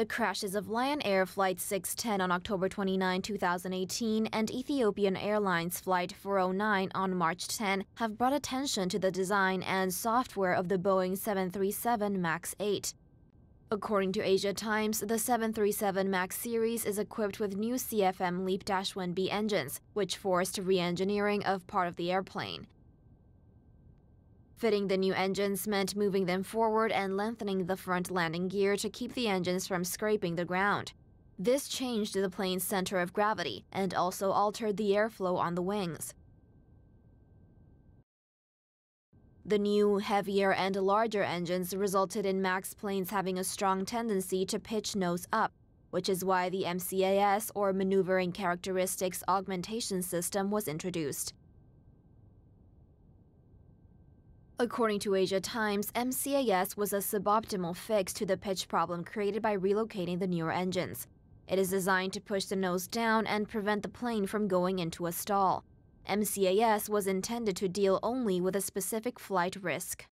The crashes of Lion Air Flight 610 on October 29, 2018 and Ethiopian Airlines Flight 409 on March 10 have brought attention to the design and software of the Boeing 737 Max 8. According to Asia Times, the 737 MAX series is equipped with new CFM Leap-1B engines, which forced re-engineering of part of the airplane. Fitting the new engines meant moving them forward and lengthening the front landing gear to keep the engines from scraping the ground. This changed the plane's center of gravity and also altered the airflow on the wings. The new, heavier and larger engines resulted in MAX planes having a strong tendency to pitch nose up, which is why the MCAS, or Maneuvering Characteristics Augmentation System, was introduced. According to Asia Times, MCAS was a suboptimal fix to the pitch problem created by relocating the newer engines. It is designed to push the nose down and prevent the plane from going into a stall. MCAS was intended to deal only with a specific flight risk.